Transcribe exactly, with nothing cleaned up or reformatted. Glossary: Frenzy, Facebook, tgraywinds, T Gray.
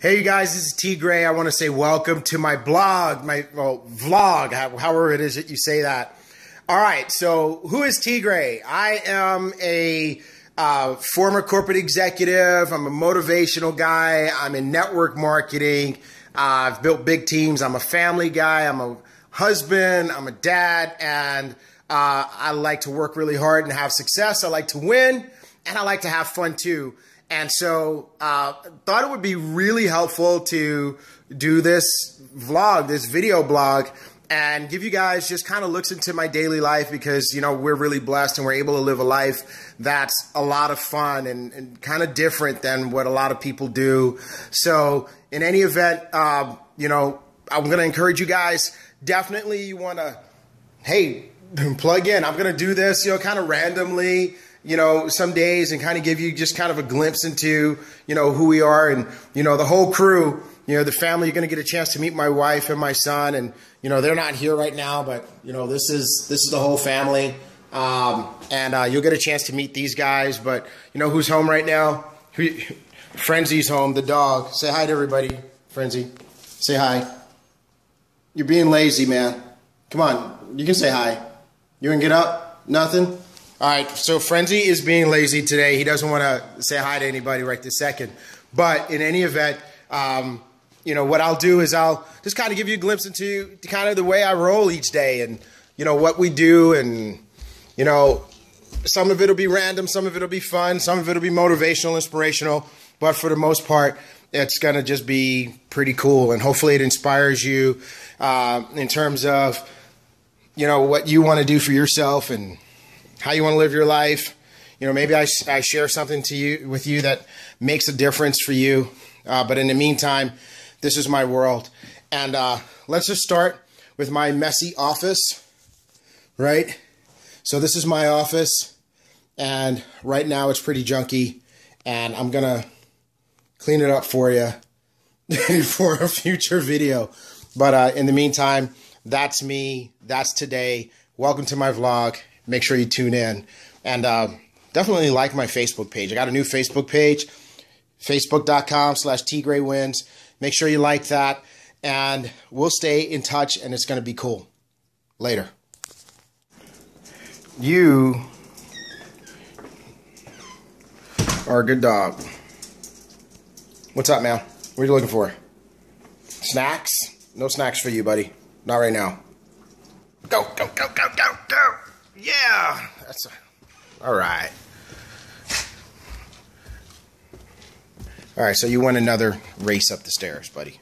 Hey you guys, this is T Gray. I want to say welcome to my blog, my well, vlog, however it is that you say that. All right, so who is T Gray? I am a uh, former corporate executive. I'm a motivational guy. I'm in network marketing. Uh, I've built big teams. I'm a family guy. I'm a husband. I'm a dad. And uh, I like to work really hard and have success. I like to win and I like to have fun too. And so I uh, thought it would be really helpful to do this vlog, this video blog, and give you guys just kind of looks into my daily life because, you know, we're really blessed and we're able to live a life that's a lot of fun and, and kind of different than what a lot of people do. So in any event, uh, you know, I'm going to encourage you guys, definitely you want to, hey, plug in. I'm going to do this, you know, kind of randomly. You know, some days and kind of give you just kind of a glimpse into, you know, who we are and, you know, the whole crew, you know, the family. You're going to get a chance to meet my wife and my son and, you know, they're not here right now, but, you know, this is this is the whole family. Um, and uh, you'll get a chance to meet these guys. But, you know, who's home right now? Who, Frenzy's home, the dog. Say hi to everybody, Frenzy. Say hi. You're being lazy, man. Come on. You can say hi. You can get up? Nothing? All right, so Frenzy is being lazy today. He doesn't want to say hi to anybody right this second. But in any event, um, you know, what I'll do is I'll just kind of give you a glimpse into kind of the way I roll each day and, you know, what we do. And, you know, some of it will be random. Some of it will be fun. Some of it will be motivational, inspirational. But for the most part, it's going to just be pretty cool. And hopefully it inspires you uh, in terms of, you know, what you want to do for yourself and how you want to live your life. You know, maybe I, I share something to you with you that makes a difference for you. Uh, but in the meantime, this is my world. And uh, let's just start with my messy office, right? So this is my office. And right now it's pretty junky. And I'm going to clean it up for you for a future video. But uh, in the meantime, that's me. That's today. Welcome to my vlog. Make sure you tune in and uh, definitely like my Facebook page. I got a new Facebook page, facebook.com slash tgraywinds. Make sure you like that and we'll stay in touch and it's going to be cool. Later. You are a good dog. What's up, man? What are you looking for? Snacks? No snacks for you, buddy. Not right now. Go, go, go, go, go, go. Yeah, that's a, all right. All right, so you won another race up the stairs, buddy.